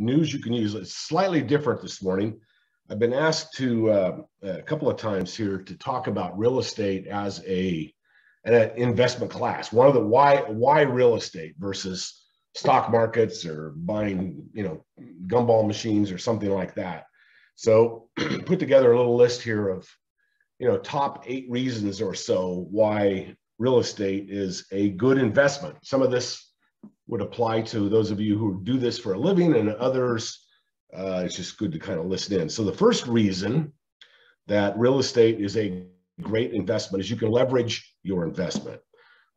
news you can use. It's slightly different this morning. I've been asked to a couple of times here to talk about real estate as an investment class. One of the why real estate versus stock markets or buying, you know, gumball machines or something like that. So put together a little list here of, you know, top 8 reasons or so why real estate is a good investment. Some of this would apply to those of you who do this for a living, and others, it's just good to kind of listen in. So the first reason that real estate is a great investment is you can leverage your investment.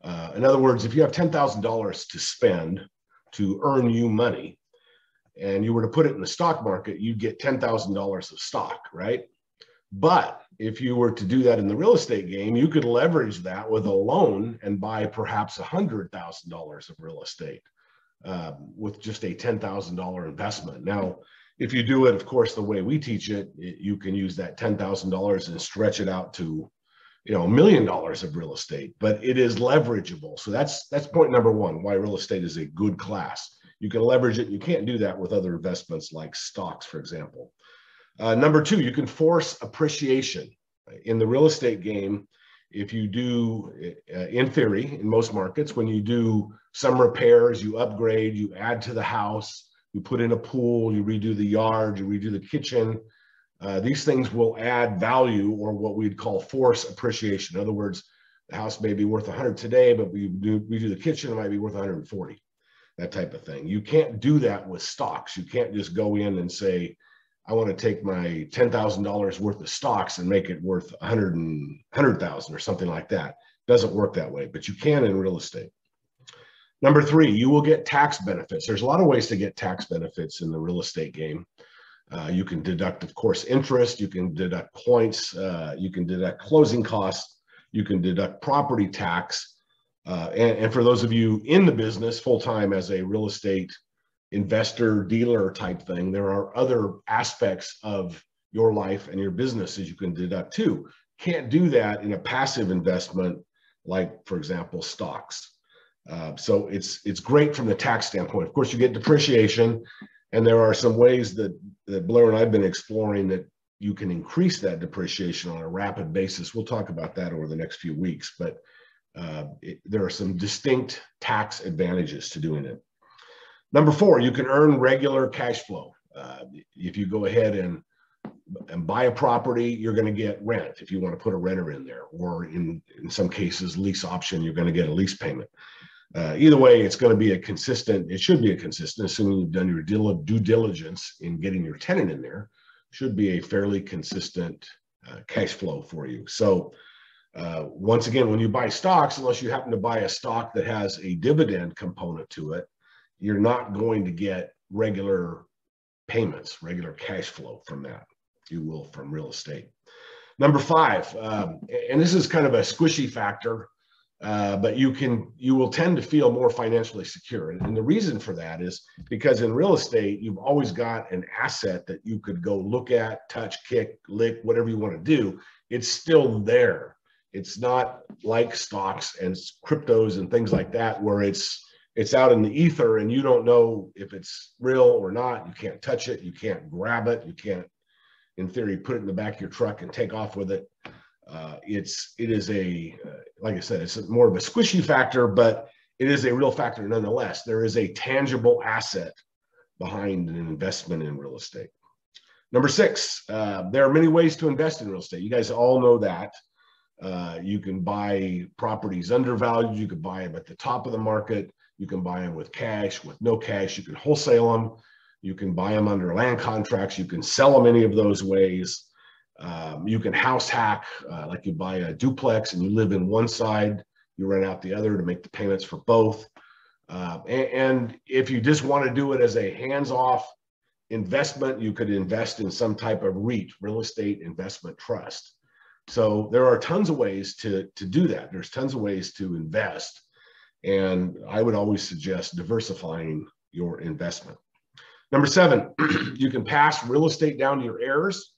In other words, if you have $10,000 to spend to earn you money and you were to put it in the stock market, you'd get $10,000 of stock, right? But if you were to do that in the real estate game, you could leverage that with a loan and buy perhaps $100,000 of real estate with just a $10,000 investment. Now, if you do it, of course, the way we teach it, you can use that $10,000 and stretch it out to, you know, $1 million of real estate, but it is leverageable. So that's point number one, why real estate is a good class. You can leverage it. You can't do that with other investments like stocks, for example. Number two, you can force appreciation. In the real estate game, if you do, in theory, in most markets, when you do some repairs, you upgrade, you add to the house, you put in a pool, you redo the yard, you redo the kitchen, these things will add value, or what we'd call force appreciation. In other words, the house may be worth 100 today, but we do the kitchen, it might be worth 140, that type of thing. You can't do that with stocks. You can't just go in and say, I want to take my $10,000 worth of stocks and make it worth 100,000 or something like that. Doesn't work that way, but you can in real estate. Number three, you will get tax benefits. There's a lot of ways to get tax benefits in the real estate game. You can deduct, of course, interest, you can deduct points, you can deduct closing costs, you can deduct property tax. And for those of you in the business full-time as a real estate investor, dealer type thing, there are other aspects of your life and your businesses you can deduct too. Can't do that in a passive investment like, for example, stocks. So it's great from the tax standpoint. Of course, you get depreciation. And there are some ways that Blair and I have been exploring that you can increase that depreciation on a rapid basis. We'll talk about that over the next few weeks, but there are some distinct tax advantages to doing it. Number four, you can earn regular cash flow. If you go ahead and buy a property, you're going to get rent if you want to put a renter in there, or in some cases, lease option, you're going to get a lease payment. Either way, it's going to be it should be a consistent, assuming you've done your due diligence in getting your tenant in there, should be a fairly consistent cash flow for you. So once again, when you buy stocks, unless you happen to buy a stock that has a dividend component to it, you're not going to get regular payments, regular cash flow from that. You will from real estate. Number five, and this is kind of a squishy factor, but you will tend to feel more financially secure. And the reason for that is because in real estate, you've always got an asset that you could go look at, touch, kick, lick, whatever you want to do. It's still there. It's not like stocks and cryptos and things like that, where it's out in the ether and you don't know if it's real or not. You can't touch it. You can't grab it. You can't, in theory, put it in the back of your truck and take off with it. Like I said, it's more of a squishy factor, but it is a real factor nonetheless. There is a tangible asset behind an investment in real estate. Number six, there are many ways to invest in real estate. You guys all know that. You can buy properties undervalued. You can buy them at the top of the market. You can buy them with cash, with no cash. You can wholesale them. You can buy them under land contracts. You can sell them any of those ways. You can house hack, like you buy a duplex and you live in one side, you rent out the other to make the payments for both. And if you just want to do it as a hands-off investment, you could invest in some type of REIT, real estate investment trust. So there are tons of ways to do that. There's tons of ways to invest. And I would always suggest diversifying your investment. Number seven, you can pass real estate down to your heirs.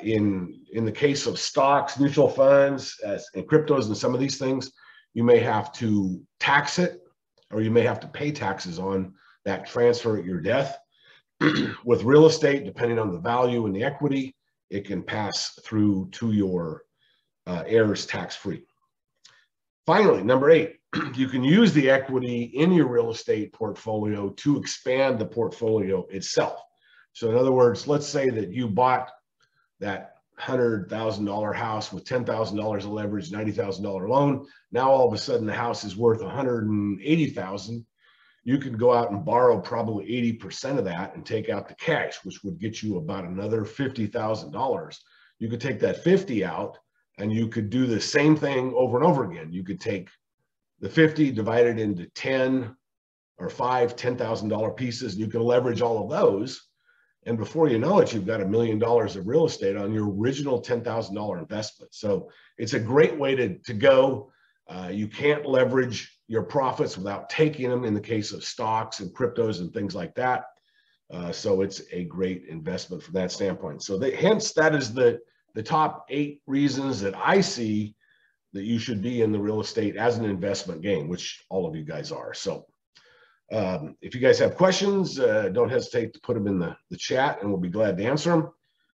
In the case of stocks, mutual funds, and cryptos, and some of these things, you may have to tax it, or you may have to pay taxes on that transfer at your death. With real estate, depending on the value and the equity, it can pass through to your heirs tax-free. Finally, number 8, you can use the equity in your real estate portfolio to expand the portfolio itself. So in other words, let's say that you bought that $100,000 house with $10,000 of leverage, $90,000 loan. Now all of a sudden the house is worth $180,000. You could go out and borrow probably 80% of that and take out the cash, which would get you about another $50,000. You could take that 50 out and you could do the same thing over and over again. You could take the 50 divided into 10 or 5 $10,000 pieces, and you can leverage all of those. And before you know it, you've got $1 million of real estate on your original $10,000 investment. So it's a great way to go. You can't leverage your profits without taking them in the case of stocks and cryptos and things like that. So it's a great investment from that standpoint. So hence, that is the top 8 reasons that I see that you should be in the real estate as an investment game, which all of you guys are. So if you guys have questions, don't hesitate to put them in the chat and we'll be glad to answer them.